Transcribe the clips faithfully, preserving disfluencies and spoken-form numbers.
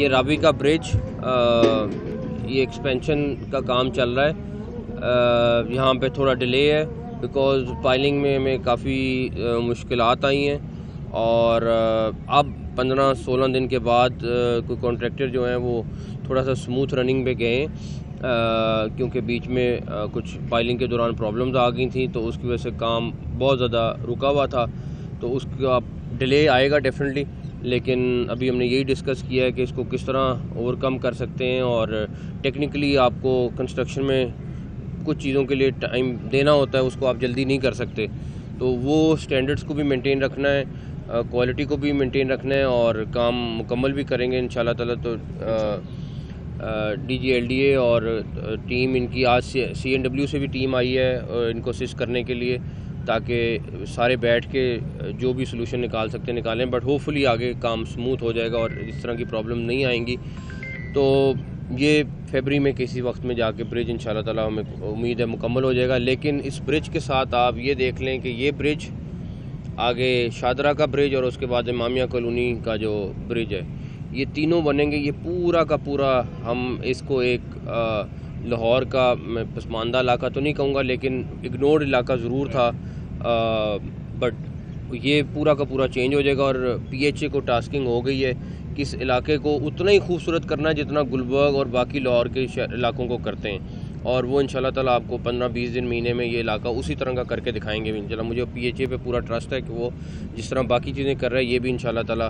ये रावी का ब्रिज, ये एक्सपेंशन का काम चल रहा है, यहाँ पे थोड़ा डिले है बिकॉज़ पाइलिंग में हमें काफ़ी मुश्किलात आई हैं। और अब पंद्रह सोलह दिन के बाद कोई कॉन्ट्रैक्टर जो हैं वो थोड़ा सा स्मूथ रनिंग पे गए, क्योंकि बीच में आ, कुछ पाइलिंग के दौरान प्रॉब्लम्स आ गई थी, तो उसकी वजह से काम बहुत ज़्यादा रुका हुआ था, तो उसका डिले आएगा डेफिनेटली। लेकिन अभी हमने यही डिस्कस किया है कि इसको किस तरह ओवरकम कर सकते हैं, और टेक्निकली आपको कंस्ट्रक्शन में कुछ चीज़ों के लिए टाइम देना होता है, उसको आप जल्दी नहीं कर सकते, तो वो स्टैंडर्ड्स को भी मेंटेन रखना है, क्वालिटी को भी मेंटेन रखना है, और काम मुकम्मल भी करेंगे इंशाल्लाह ताला। तो D G L D A और टीम इनकी आज सी एन डब्ल्यू से भी टीम आई है और इनको असिस्ट करने के लिए, ताकि सारे बैठ के जो भी सलूशन निकाल सकते निकालें, बट होपफुली आगे काम स्मूथ हो जाएगा और इस तरह की प्रॉब्लम नहीं आएंगी। तो ये फरवरी में किसी वक्त में जाके ब्रिज इंशाल्लाह ताला हमें उम्मीद है मुकम्मल हो जाएगा। लेकिन इस ब्रिज के साथ आप ये देख लें कि ये ब्रिज आगे शादरा का ब्रिज और उसके बाद इमामिया कॉलोनी का जो ब्रिज है, ये तीनों बनेंगे। ये पूरा का पूरा हम इसको एक लाहौर का मैं पसमानदा इलाका तो नहीं कहूँगा, लेकिन इग्नोर्ड इलाका ज़रूर था, बट ये पूरा का पूरा चेंज हो जाएगा। और पी एच ए को टास्किंग हो गई है कि इस इलाके को उतना ही खूबसूरत करना है जितना गुलबर्ग और बाकी लाहौर के इलाकों को करते हैं, और वो इंशाल्लाह ताला आपको पंद्रह बीस दिन महीने में ये इलाका उसी तरह का करके दिखाएंगे इंशाल्लाह। मुझे पी एच ए पे पूरा ट्रस्ट है कि वो जिस तरह बाकी चीज़ें कर रहा है, ये भी इंशाल्लाह ताला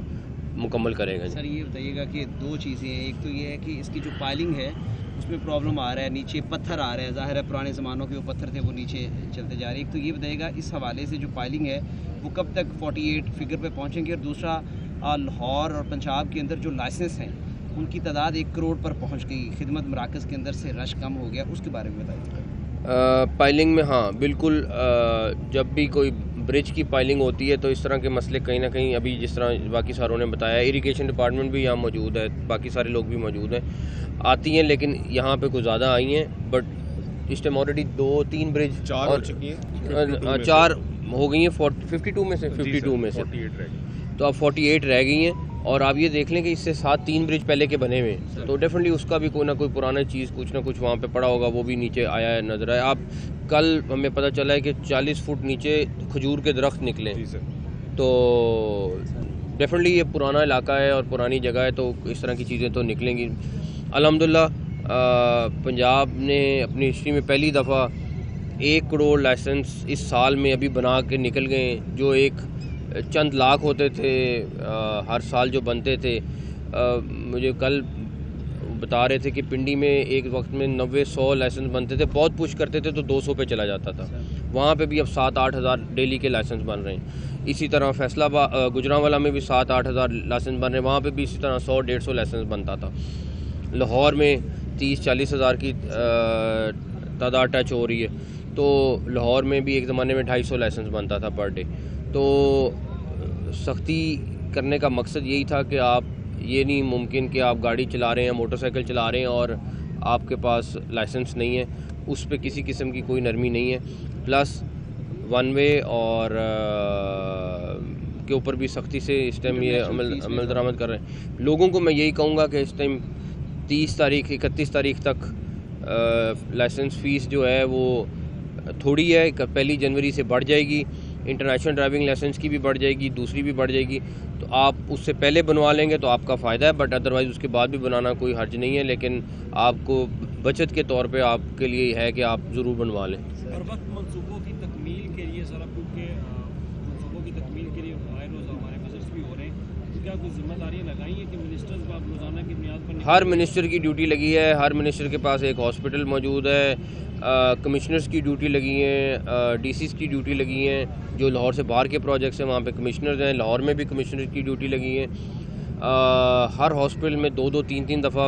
मुकम्मल करेगा। सर ये बताइएगा कि दो चीज़ें हैं, एक तो ये है कि इसकी जो पाइलिंग है उसमें प्रॉब्लम आ रहा है, नीचे पत्थर आ रहा है, ज़ाहिर है पुराने ज़मानों के वो पत्थर थे वो नीचे चलते जा रहे हैं, एक तो ये बताइएगा इस हवाले से जो पाइलिंग है वो कब तक अड़तालीस फिगर पे पहुँचेंगे, और दूसरा लाहौर और पंजाब के अंदर जो लाइसेंस हैं उनकी तादाद एक करोड़ पर पहुँच गई, खिदमत मराकज़ के अंदर से रश कम हो गया, उसके बारे में बताइए। पाइलिंग में हाँ बिल्कुल, आ, जब भी कोई ब्रिज की पाइलिंग होती है तो इस तरह के मसले कहीं ना कहीं, अभी जिस तरह बाकी सारों ने बताया, इरिगेशन डिपार्टमेंट भी यहाँ मौजूद है, बाकी सारे लोग भी मौजूद हैं, आती हैं, लेकिन यहाँ पे कुछ ज़्यादा आई हैं, बट इस टाइम ऑलरेडी दो तीन ब्रिज चार और, हो चुकी है, चार हो गई हैं बावन में से बावन में से, तो अब अड़तालीस रह गई हैं। और आप ये देख लें कि इससे सात तीन ब्रिज पहले के बने हुए हैं, तो डेफिनेटली उसका भी कोई ना कोई पुराना चीज़ कुछ ना कुछ वहाँ पे पड़ा होगा, वो भी नीचे आया है नज़र आया। आप कल हमें पता चला है कि चालीस फुट नीचे खजूर के दरख्त निकले, तो डेफिनेटली ये पुराना इलाका है और पुरानी जगह है, तो इस तरह की चीज़ें तो निकलेंगी। अल्हम्दुलिल्लाह पंजाब ने अपनी हिस्ट्री में पहली दफ़ा एक करोड़ लाइसेंस इस साल में अभी बना के निकल गए, जो एक चंद लाख होते थे आ, हर साल जो बनते थे। आ, मुझे कल बता रहे थे कि पिंडी में एक वक्त में नब्बे सौ लाइसेंस बनते थे, बहुत पुश करते थे तो दो सौ पे चला जाता था, वहाँ पे भी अब सात आठ हज़ार डेली के लाइसेंस बन रहे हैं। इसी तरह फैसलाबाद गुजरांवाला में भी सात आठ हज़ार लाइसेंस बन रहे हैं, वहाँ पे भी इसी तरह सौ डेढ़ सौ लाइसेंस बनता था। लाहौर में तीस चालीस हज़ार की तादाद टच हो रही है, तो लाहौर में भी एक ज़माने में ढाई सौ लाइसेंस बनता था पर डे। तो सख्ती करने का मकसद यही था कि आप ये नहीं मुमकिन कि आप गाड़ी चला रहे हैं, मोटरसाइकिल चला रहे हैं और आपके पास लाइसेंस नहीं है, उस पे किसी किस्म की कोई नरमी नहीं है। प्लस वन वे और आ, के ऊपर भी सख्ती से इस टाइम ये अमल अमल दरामद कर रहे हैं। लोगों को मैं यही कहूँगा कि इस टाइम तीस तारीख इकतीस तारीख तक लाइसेंस फ़ीस जो है वो थोड़ी है, पहली जनवरी से बढ़ जाएगी, इंटरनेशनल ड्राइविंग लाइसेंस की भी बढ़ जाएगी, दूसरी भी बढ़ जाएगी, तो आप उससे पहले बनवा लेंगे तो आपका फ़ायदा है, बट अदरवाइज़ उसके बाद भी बनाना कोई हर्ज नहीं है, लेकिन आपको बचत के तौर पे आपके लिए है कि आप ज़रूर बनवा लें। हर वक्त मनसूबों की तकमील के लिए सर, क्योंकि मनसूबों की तकमील के लिए आए रोज़ हमारे बजट्स भी हो रहे हैं, तो क्या कुछ जिम्मेदारियाँ लगाई हैं कि मिनिस्टर्स को आप रोज़ाना की बुनियाद पर? हर मिनिस्टर की ड्यूटी लगी है, हर मिनिस्टर के पास एक हॉस्पिटल मौजूद है, कमिश्नर्स की ड्यूटी लगी हैं, डीसीज़ की ड्यूटी लगी हैं, जो लाहौर से बाहर के प्रोजेक्ट्स हैं वहाँ पे कमिश्नर्स हैं, लाहौर में भी कमिश्नर की ड्यूटी लगी है। आ, हर हॉस्पिटल में दो दो तीन तीन दफ़ा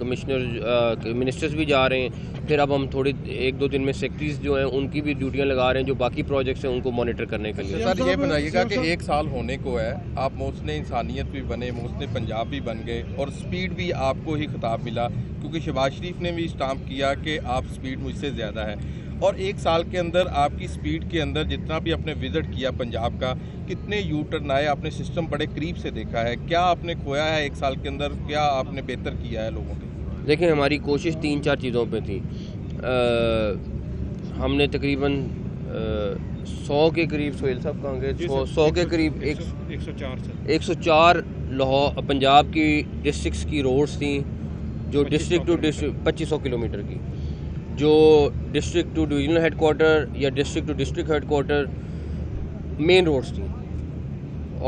कमिश्नर मिनिस्टर्स भी जा रहे हैं, फिर अब हम थोड़ी एक दो दिन में सेक्रेटरीज जो हैं उनकी भी ड्यूटियाँ लगा रहे हैं, जो बाकी प्रोजेक्ट्स हैं उनको मॉनिटर करने के लिए। सर ये बनाइएगा कि एक साल होने को है, आप मोहसिन इंसानियत भी बने, मोहसिन पंजाब भी बन गए, और स्पीड भी आपको ही खिताब मिला, क्योंकि शहबाज शरीफ ने भी स्टाम्प किया कि आप स्पीड मुझसे ज़्यादा है। और एक साल के अंदर आपकी स्पीड के अंदर जितना भी आपने विजिट किया पंजाब का, कितने यू टर्न आए, आपने सिस्टम बड़े करीब से देखा है, क्या आपने खोया है एक साल के अंदर, क्या आपने बेहतर किया है लोगों के? देखिए, हमारी कोशिश तीन चार चीज़ों पे थी। आ, हमने तकरीबन सौ के करीब सोहेल साहब कांग्रेस सौ सौ के करीब एक सौ चार एक सौ चार लाहौर पंजाब की डिस्ट्रिक्स की रोड्स थी जो डिस्ट्रिक्ट टू डिस्ट्रिक्ट पच्चीस सौ किलोमीटर की, जो डिस्ट्रिक्ट टू डिवीजनल हेडकोार्टर या district to district headquarter main roads थी,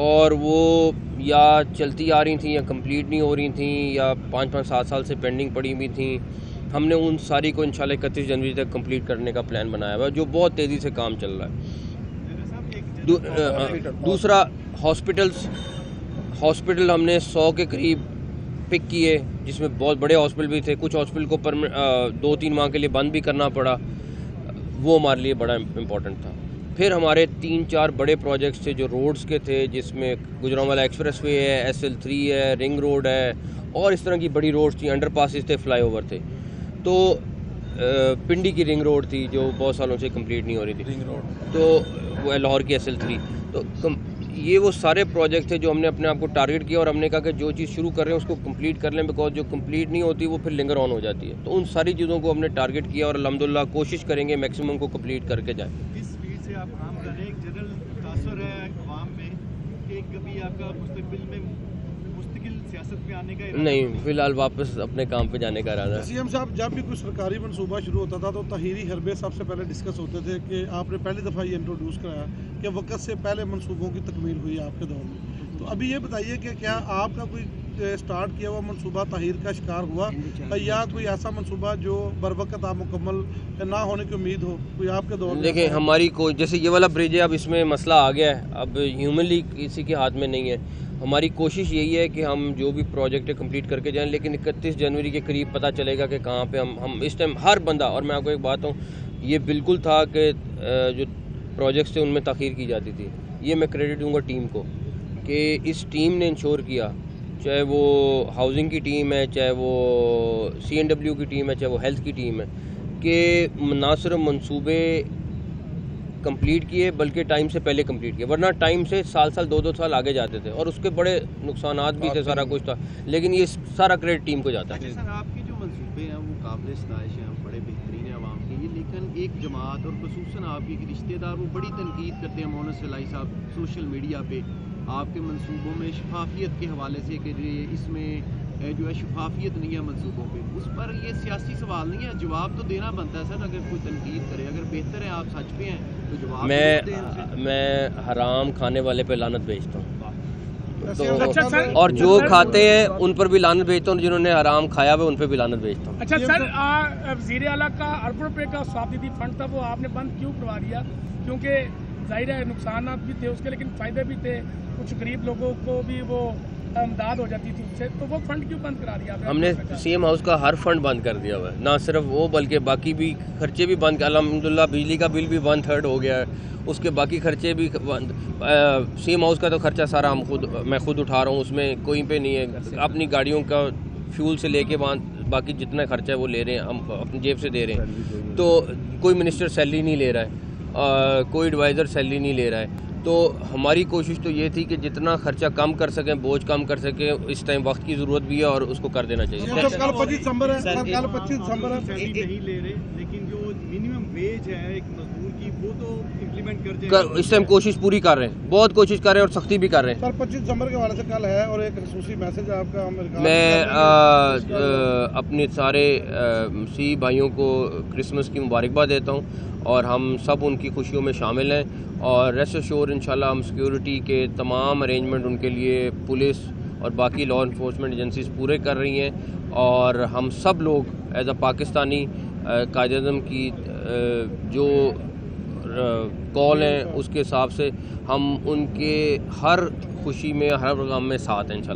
और वो या चलती आ रही थी या कंप्लीट नहीं हो रही थी या पाँच पाँच सात साल से पेंडिंग पड़ी हुई थी। हमने उन सारी को इंशाल्लाह इकतीस जनवरी तक कंप्लीट करने का प्लान बनाया हुआ है, जो बहुत तेज़ी से काम चल रहा है। दू, दूसरा हॉस्पिटल्स हॉस्पिटल हमने सौ के करीब पिक किए, जिसमें बहुत बड़े हॉस्पिटल भी थे, कुछ हॉस्पिटल को पर दो तीन माह के लिए बंद भी करना पड़ा, वो हमारे लिए बड़ा इम्पोर्टेंट था। फिर हमारे तीन चार बड़े प्रोजेक्ट्स थे जो रोड्स के थे, जिसमें गुजरांवाला एक्सप्रेसवे है, एसएल थ्री है, रिंग रोड है, और इस तरह की बड़ी रोड्स थी, अंडरपासेस थे, फ्लाईओवर थे। तो पिंडी की रिंग रोड थी जो बहुत सालों से कंप्लीट नहीं हो रही थी, रिंग रोड, तो वो लाहौर की एसएल थ्री। तो कम, ये वो सारे प्रोजेक्ट थे जो हमने अपने आप को टारगेट किया, और हमने कहा कि जो चीज़ शुरू कर रहे हैं उसको कंप्लीट कर लें, बिकॉज जो कंप्लीट नहीं होती वो फिर लिंगर ऑन हो जाती है। तो उन सारी चीज़ों को हमने टारगेट किया, और अल्हम्दुलिल्लाह कोशिश करेंगे मैक्सिमम को कंप्लीट करके जाएं। किस स्पीड से आप काम कर रहे हैं, एक जनरल तासर है अवाम में, एक कभी आपका मुस्तकबिल में मुस्तकिल सियासत में आने का? नहीं, फिलहाल वापस अपने काम पर जाने का इरादा है। सीएम साहब, जब भी कोई सरकारी मनसूबा शुरू होता था तो तहरीरी हरबे साहब से पहले डिस्कस होते थे कि आपने पहली दफ़ा ये इंट्रोड्यूस कराया कि वक्त से पहले मनसूबों की तकमील हुई आपके दौर में, तो अभी ये बताइए कि क्या आपका कोई स्टार्ट किया हुआ मनसूबा तहरीर का शिकार हुआ, या कोई ऐसा मनसूबा जो बरवक्त आप मुकम्मल ना होने की उम्मीद हो कोई आपके दौर में? देखें, हमारी कोई जैसे ये वाला ब्रिज है, अब इसमें मसला आ गया है, अब ह्यूमनली किसी के हाथ में नहीं है। हमारी कोशिश यही है कि हम जो भी प्रोजेक्ट है कंप्लीट करके जाएं, लेकिन इकतीस जनवरी के करीब पता चलेगा कि कहाँ पर हम हम इस टाइम हर बंदा, और मैं आपको एक बात कहूँ, ये बिल्कुल था कि जो प्रोजेक्ट्स थे उनमें ताख़ीर की जाती थी। ये मैं क्रेडिट दूंगा टीम को कि इस टीम ने इंश्योर किया, चाहे वो हाउसिंग की टीम है, चाहे वो सी एन डब्ल्यू की टीम है, चाहे वो हेल्थ की टीम है, कि ना सिर्फ मनसूबे कंप्लीट किए बल्कि टाइम से पहले कंप्लीट किए, वरना टाइम से साल साल दो दो साल आगे जाते थे और उसके बड़े नुकसान भी थे, सारा कुछ था, लेकिन ये सारा क्रेडिट टीम को जाता है। आपके जो मनसूबे हैं वो काबिल सराहना हैं, बड़े बेहतरीन हैं आवाम के, लेकिन एक जमात और खुसूसन आपकी एक रिश्तेदार वो बड़ी तनकीद करते हैं, मोहन सलाई साहब, सोशल मीडिया पे आपके मनसूबों में शफाफियत के हवाले से कि इसमें जो है शफाफियत नहीं है मनसूबों पे, उस पर ये सियासी सवाल नहीं है, जवाब तो देना बनता है सर। अगर कोई तनकीद करे, अगर बेहतर है आप सच पे हैं तो जवाब मैं तो मैं हराम खाने वाले पे लानत भेजता हूँ, तो अच्छा सर, और जो सर, खाते हैं उन पर भी लानत भेजता हूँ, जिन्होंने हराम खाया हुआ उन पर भी लानत भेजता हूँ। अच्छा सर, वज़ीर आला का अरब रुपये का स्वाबदीदी फंड था, वो आपने बंद क्यों करवा दिया? क्योंकि जाहिर है नुकसान भी थे उसके, लेकिन फ़ायदे भी थे, कुछ गरीब लोगों को भी वो इमदाद हो जाती थी उससे, तो वो फंड क्यों बंद करा दिया? हमने सीएम हाउस का हर फंड बंद कर दिया हुआ है, ना सिर्फ वो बल्कि बाकी भी खर्चे भी बंद। अल्हम्दुलिल्लाह बिजली का बिल भी वन थर्ड हो गया है, उसके बाकी खर्चे भी बंद। सीएम हाउस का तो खर्चा सारा हम खुद मैं खुद उठा रहा हूँ, उसमें कोई पे नहीं है, अपनी गाड़ियों का फ्यूल से लेके वहाँ बाकी जितना खर्चा है वो ले रहे हैं, हम अपनी जेब से दे रहे हैं। तो कोई मिनिस्टर सैलरी नहीं ले रहा है, कोई एडवाइज़र सैलरी नहीं ले रहा है। तो हमारी कोशिश तो ये थी कि जितना खर्चा कम कर सकें, बोझ कम कर सकें, इस टाइम वक्त की ज़रूरत भी है और उसको कर देना चाहिए। तो कल पच्चीस दिसंबर है, कल पच्चीस दिसंबर है, नहीं ले रहे, लेकिन जो मिनिमम वेज है एक मजदूर की वो तो इम्प्लीमेंट कर दें। इस टाइम कोशिश पूरी कर रहे हैं, बहुत कोशिश कर रहे हैं और सख्ती भी कर रहे हैं। सर, पच्चीस दिसंबर के हवाले से कल है और एक खसूसी मैसेज आपका, मैं अपने सारे मसीह भाइयों को क्रिसमस की मुबारकबाद देता हूँ और हम सब उनकी खुशियों में शामिल हैं, और रेस्ट एश्योर इंशाल्लाह हम सिक्योरिटी के तमाम अरेंजमेंट उनके लिए पुलिस और बाकी लॉ इन्फोर्समेंट एजेंसीज पूरे कर रही हैं, और हम सब लोग एज अ पाकिस्तानी कायद-ए-आज़म की जो कॉल हैं उसके हिसाब से हम उनके हर खुशी में हर प्रोग्राम में साथ हैं इंशाल्लाह।